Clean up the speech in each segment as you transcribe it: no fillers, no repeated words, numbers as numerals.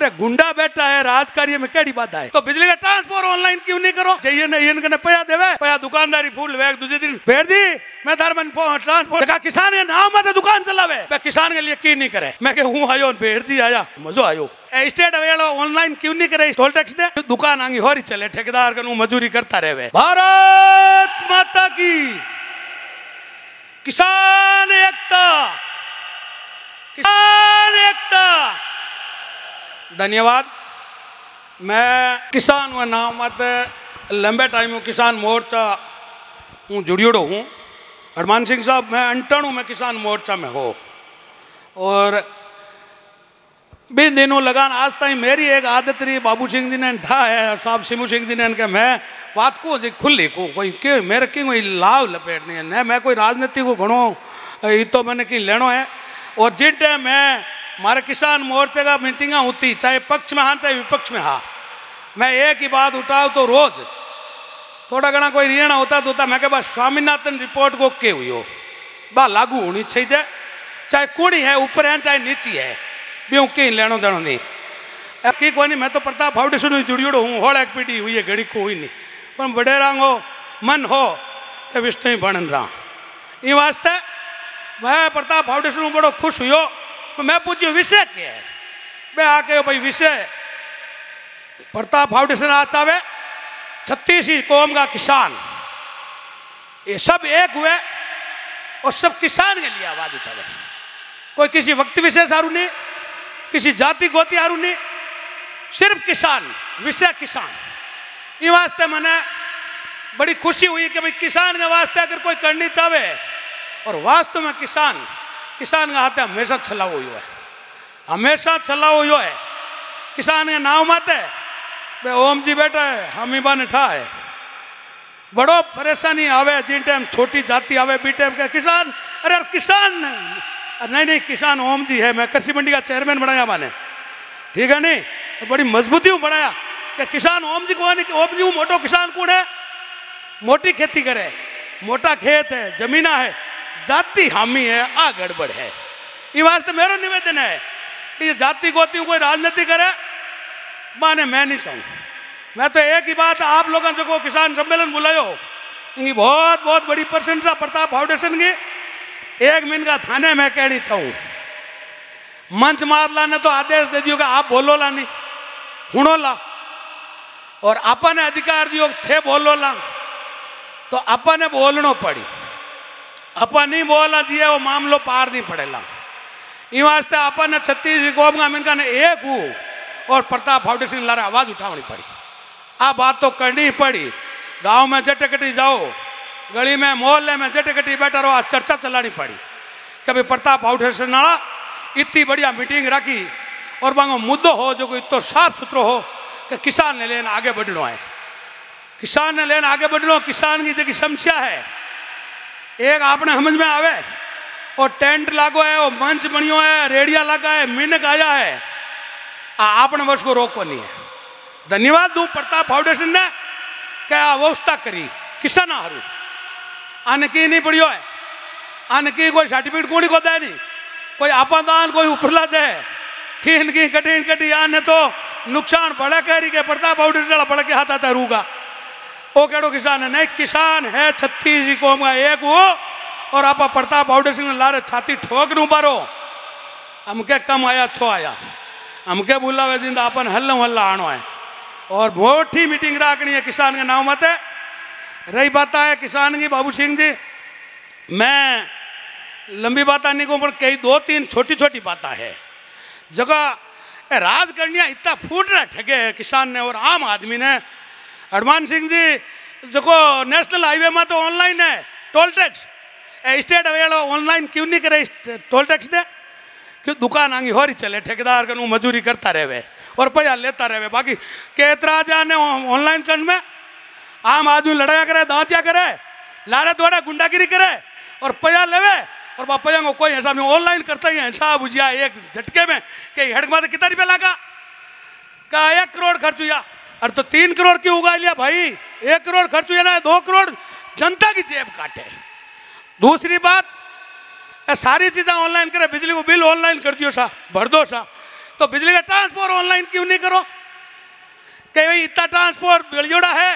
अरे गुंडा बैठा है राज कार्य में केड़ी बाधा है। तो बिजली का ट्रांसफर ऑनलाइन क्यों नहीं करो? चाहिए नहीं पया देवे पया दुकानदारी फूल वेग दूसरे दिन भेज दी। मैं धर्मन ट्रांसफोर किसान है नाम मत दुकान चलावे किसान के लिए की नहीं करे। मैं हूँ आयो भेज दी आया मजो आयो। स्टेट अवेलो ऑनलाइन क्यों नहीं करे? टोल टैक्स दे दुकान आंगी हो रही चले ठेकेदार कनु मजूरी करता रहे। भारत माता की किसान एकता, किसान एकता। धन्यवाद। मैं किसान व नाम मत लंबे टाइम किसान मोर्चा हूँ जुड़ियोड़ो हूँ। हरमान सिंह साहब मैं अंटणू में किसान मोर्चा में हो और बे दिनों लगान आज तक मेरी एक आदत रही। बाबू सिंह जी ने ठा है साहब सिमू सिंह जी ने इनके मैं बात को जी खुली को कोई के मेरे की कोई लाभ लपेटनी है न। मैं कोई राजनीति को घणो ये तो मैंने कहीं लेनो है। और जिट मैं मारे किसान मोर्चे का मीटिंग होती चाहे पक्ष में हाँ चाहे विपक्ष में हाँ। मैं एक ही बात उठाऊँ तो रोज थोड़ा घना कोई रिणा होता तो होता मैं कह स्वामीनाथन रिपोर्ट को के हुई हो बा लागू होनी चाहिए चाहे कूड़ी है ऊपर है चाहे नीची है कहीं लेनो देनो नहीं की कोई नहीं। मैं तो प्रताप फाउंडेशन में जुड़ियोड़ो हूँ होड़ एक पीढ़ी हुई है घड़ी को हुई नहीं पर वडेरा हो मन हो तो विष्णु ही बणन रहा। ये वास्ते मैं प्रताप फाउंडेशन में बड़ो खुश हुई तो मैं पूछियो विषय क्या है। मैं आके भाई विषय प्रताप फाउंडेशन आज आवे 36 ही कौम का किसान ये सब एक हुए और सब किसान के लिए आवाज़ उठावे। कोई किसी वक्त विषय सारू नहीं किसी जाति गोती आरू नहीं सिर्फ किसान विषय किसान। ये वास्ते मैंने बड़ी खुशी हुई कि भाई किसान के वास्ते अगर कोई करनी चाहे और वास्तव में किसान किसान का हाथ हमेशा छला हुई है हमेशा छला हुई है। किसान के नाम माते भाई ओम जी बैठा है हमीबा ने ठा है बड़ो परेशानी आवे जिन टाइम छोटी जाति आवे बी टाइम के किसान अरे यार किसान नहीं नहीं किसान ओम जी है मैं कृषि मंडी का चेयरमैन बनाया मैंने ठीक है नहीं बड़ी मजबूती में बनाया कि किसान ओम जी को ओम जी मोटो किसान कौन है मोटी खेती करे मोटा खेत है जमीना है जाति हामी है आ गड़बड़ है। ये वास्ते मेरा निवेदन है कि ये जाति गोती कोई राजनीति करे माने मैं नहीं चाहूँ। मैं तो एक ही बात आप लोगों से को किसान सम्मेलन बुलायो इनकी बहुत बहुत बड़ी प्रशंसा प्रताप फाउंडेशन की। एक मिनट का थाने में कहनी चाहूँ मंच मारला ने तो आदेश दे दियो कि आप बोलो ला नहीं हुणो ला और आपा ने अधिकार दियो थे बोलो ला तो आपा ने बोलनो पड़ी। आपा नहीं बोला दिए वो मामलो पार नहीं पड़ेला। इन वास्ते आपा ने 36 कौम का मिनका ने एक हूँ और प्रताप फाउंडेशन लारा आवाज़ उठानी पड़ी। आ बात तो करनी पड़ी। गाँव में जटे कटी जाओ गली में मोहल्ले में जटे कटी बैठा रहो आज चर्चा चलानी पड़ी कभी प्रताप फाउंडेशन नाला इतनी बढ़िया मीटिंग रखी और मांगो मुद्दो हो जो कोई तो साफ सुथरो हो कि किसान ने लेना आगे बढ़नो है किसान ने लेना आगे बढ़नो। किसान की जो समस्या है एक आपने समझ में आवे और टेंट लागो है और मंच बनियो है रेडिया लगा है मिनक आया है आपने वर्ष को रोक नहीं है। धन्यवाद दू प्रताप फाउंडेशन ने क्या व्यवस्था करी किसान हारू आने की नहीं पड़ियो है आने की कोई सर्टिफिकेट कौड़ी को दे नहीं कोई आपादान कोई उपरला दे खीन की कटी कटी आने तो नुकसान बड़ा कह रही के प्रताप फाउंडेशन बड़ा के हाथ आता रूगा ओ कहो किसान है नहीं किसान है 36 कौम का एक वो और आप प्रताप फाउंडेशन लारे छाती ठोक नू पारो हमके कम आया छो आया हमके बुलावे जिंदा अपन हल्ला हल्ला आनो है और बहुत ही मीटिंग रखनी है किसान के नाम मत है। रही बात है किसान की बाबू सिंह जी मैं लंबी बात नहीं कहूँ पर कई दो तीन छोटी छोटी बात है जगह राजकन्या इतना फूट रहा ठगे है किसान ने और आम आदमी ने। हरमान सिंह जी जो नेशनल हाईवे में तो ऑनलाइन है टोल टैक्स स्टेट अवेलो ऑनलाइन क्यों नहीं करे टोल टैक्स दे क्यों दुकान आंगी हो रही चले ठेकेदार कनु मजूरी करता रहे और पैसा लेता रहे बाकी केतरा जाने ऑनलाइन कर में आम आदमी लड़ाया करे दांतिया करे लारा द्वारा गुंडागिरी करे और पैसा लेवे और बापया को कोई हिसाब नहीं ऑनलाइन करता ही हिसाब बुझिया एक झटके में कि हेडमार कितना रुपया लगा का 1 करोड़ खर्च हुआ अरे तो 3 करोड़ क्यों उगा लिया भाई 1 करोड़ खर्च हुआ ना 2 करोड़ जनता की जेब काटे। दूसरी बात सारी चीज़ें ऑनलाइन करे बिजली को बिल ऑनलाइन कर दियो सा भर दो सा तो बिजली का ट्रांसफर ऑनलाइन क्यों नहीं करो? कहे भाई इतना ट्रांसफर बिलजोड़ा है,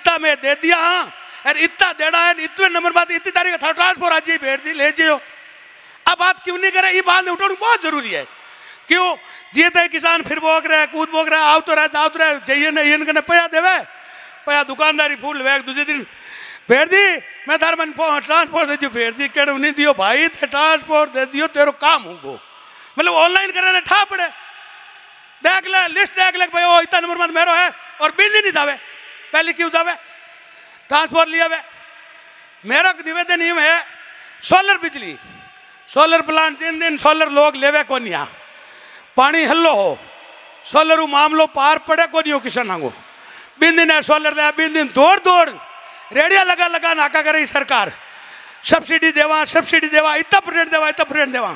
इतना मैं दे दिया हाँ, अरे इतना देना है, इतने नंबर बाद इतनी तारीख था ट्रांसफर आज भेज दी ले जियो। अब आप क्यों नहीं करें? ये बात नहीं उठाना बहुत जरूरी है। क्यों जीते किसान फिर भोग रहे कूद भोग रहे आओ तो रहे आवत रहे जाइए ना इन कने पैसा देवे पैसा दुकानदारी फूल वैग दूसरे दिन फेर दी मैं तार मन ट्रांसपोर्ट दे दियो फेर दी कह नहीं दियो भाई थे ट्रांसपोर्ट दे दियो तेरो काम होगो। मतलब ऑनलाइन कराने ठा पड़े देख ले लिस्ट देख ले भाई वो इतना नंबर मत मेरो है और बिल ही नहीं जावे पहले क्यों जावे ट्रांसपोर्ट लिया वे। मेरा निवेदन ये है सोलर बिजली सोलर प्लांट दिन दिन सोलर लोग लेवे को नहीं आ पानी हल्लो हो सोलर मामलो पार पड़े को नहीं हो किसान आगो बिन दिन है सोलर दे बिन दिन दौड़ दौड़ रेडिया लगा लगा नाका करे सरकार सब्सिडी देवा इतना प्रेंट देवा इतना प्रेंट देवा।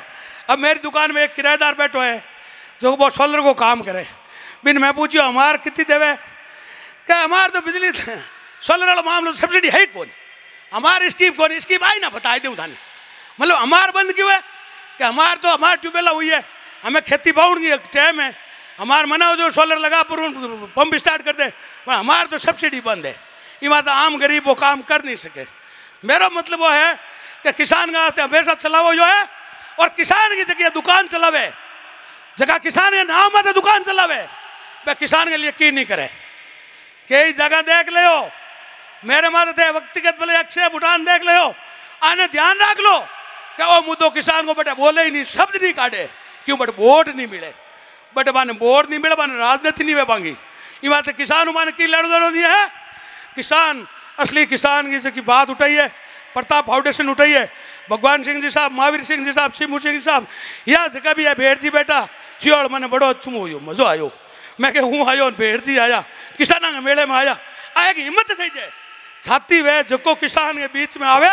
अब मेरी दुकान में एक किराएदार बैठो है जो बहुत सोलर को काम करे बिन मैं पूछियो हमार कितनी देवे क्या हमार तो बिजली सोलर वाला मामलो सब्सिडी है ही कौन हमार स्कीम कौन स्कीम आई ना बताए दे उधानी मतलब हमार बंद क्यों है कि हमार तो हमार ट्यूबवेला हुई है हमें खेती बाउंड टाइम है हमार मना हो जो सोलर लगा पर पंप स्टार्ट कर दे पर हमार तो सब्सिडी बंद है ये बात आम गरीब वो काम कर नहीं सके। मेरा मतलब वो है कि किसान का हमेशा चलावो जो है और किसान की जगह दुकान चलावे जगह किसान है नाम आता दुकान चलावे वह किसान के लिए की नहीं करे कई जगह देख ले हो मेरे माता थे व्यक्तिगत भले अक्षय भूटान देख ले हो आने ध्यान रख लो क्या वो मुद्दों किसान को बट बोले ही नहीं शब्द नहीं काटे क्यों बट वोट नहीं मिले बट माने वोट नहीं मिले माने राजनीति नहीं वे पांगी ये बात है किसान माने की लड़ लड़ो नहीं है किसान असली किसान की बात उठाई है प्रताप फाउंडेशन उठाई है भगवान सिंह जी साहब महावीर सिंह जी साहब शिमू सिंह जी साहब या जगह भी है भेड़ जी बेटा श्योर मैंने बड़ो अच्छू हो मजो आयो मैं कह हूँ आयो भेड़ जी आया किसान ने मेले में आया आएगी हिम्मत सही जाए छाती वे जो किसान के बीच में आवे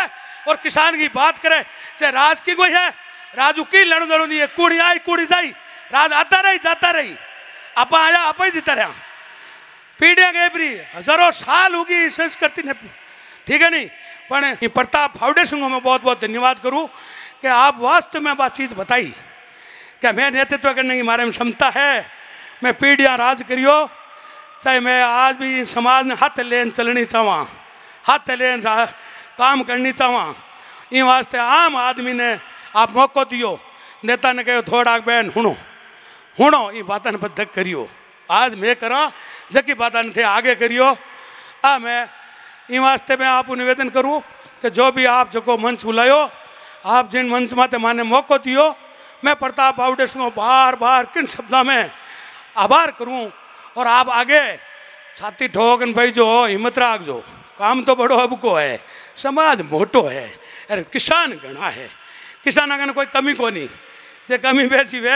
और किसान की बात करे चाहे राज की कोई है राजू की लड़ो लड़ो नहीं है कूड़ी आई कूड़ी जाई राज आता रही जाता रही आप आया आप ही जीता रहा पीढ़ियाँ गए पी हजारों साल होगी संस्कृति ने ठीक है नहीं पर प्रताप फाउंडेशन को मैं बहुत बहुत धन्यवाद करूँ कि आप वास्तव में बात चीज़ बताई क्या मैं नेतृत्व करने की हमारे में क्षमता है मैं पीढ़ियाँ राज करियो चाहे मैं आज भी समाज में हाथ लेन चलनी चाहवा हाथ लेन काम करनी चाहवा इन वास्ते आम आदमी ने आप मौको दियो नेता ने कहो थोड़ा बहन हुणो हुणो ये बातन बदक करियो आज मैं करा जबकि बातन थे आगे करियो आ मैं इन वास्ते मैं आप निवेदन करूँ कि जो भी आप जो मंच बुलायो आप जिन मंच माते माने मौको दियो मैं प्रताप फाउंडेशन को बार बार किन शब्दों में आभार करूँ और आप आगे छाती ठोकन भाई जो हो हिम्मत राख जो काम तो बड़ो अब को है समाज मोटो है अरे किसान घना है किसान अगर कोई कमी को नहीं जे कमी बेसी वे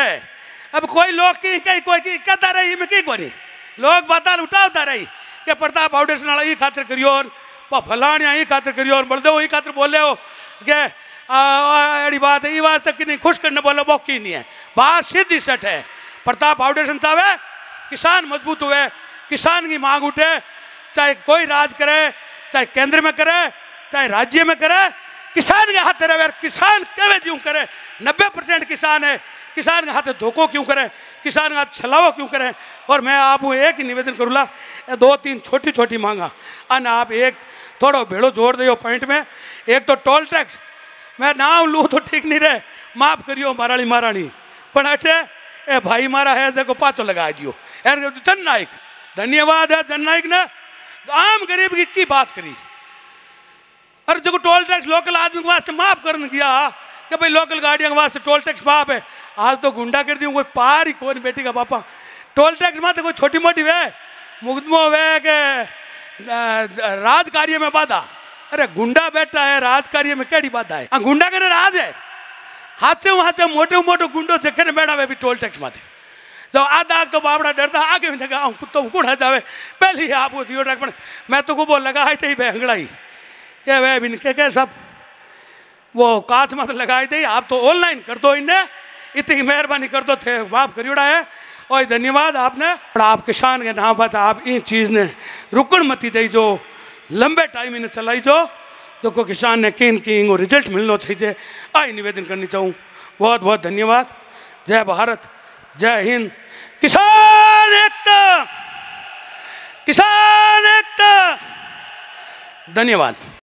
अब कोई लोग की कहीं कोई की कहता रही में कहीं को नहीं लोग बात उठाता रही कि प्रताप फाउंडेशन वाला ये खातिर करियो और फलानिया ये खातिर करियो और बलदेव ये खातिर बोले हो के अड़ी बात है ये बात तक कि नहीं खुश करने बोलो वो की नहीं है बात सीधी सट है। प्रताप फाउंडेशन साहब है किसान मजबूत हुए किसान की मांग उठे चाहे कोई राज करे चाहे केंद्र में करे चाहे राज्य में करे किसान के हाथ रहे किसान कहे क्यों करे 90% किसान है किसान के हाथ धोखो क्यों करे किसान के हाथ छलावो क्यों करे। और मैं आप एक ही निवेदन करूँगा दो तीन छोटी छोटी मांगा अन आप एक थोड़ा भेड़ो जोड़ दियो पॉइंट में एक तो टोल टैक्स मैं नाम लूँ तो ठीक नहीं रहे माफ़ करियो माराणी माराणी पर अटे ए भाई मारा है जगह पाचो लगा दियो यार जन नायक धन्यवाद है जन नायक ने आम गरीब की बात करी और जो टोल टैक्स लोकल आदमी के वास्ते माफ कर दिया कि भाई लोकल गाड़ियों के वास्ते टोल टैक्स माफ है आज तो गुंडा कर दी कोई पार ही कौन बेटी का पापा टोल टैक्स माते कोई छोटी मोटी वे मुकदमो वे के राज कार्य में बाधा अरे गुंडा बैठा है राज कार्य में कैडी बाधा है गुंडा करे राज है हाथ से मोटे मोटो गुंडो जखे बैठा हुआ भी टोल टैक्स माते तो आधा तो बाबड़ा डरता आगे भी लगा कुत्तों कुड़ा जावे पहले ही आप दियो टैक्स मैं तो को बोल लगा है तो ही बहंगड़ाई क्या वह भी क्या सब वो कांच मत लगाई थी आप तो ऑनलाइन कर दो इन्हें इतनी मेहरबानी कर दो थे माफ करियोड़ा है और धन्यवाद आपने पर आप किसान के नाम पर आप इन चीज़ ने रुकन मती दी जो लंबे टाइम इन्हें चलाई जो को किसान ने किन किंग और रिजल्ट मिलना चाहिए आई निवेदन करनी चाहूँ। बहुत बहुत धन्यवाद। जय भारत जय हिंद। किसान एकता, किसान एकता। धन्यवाद।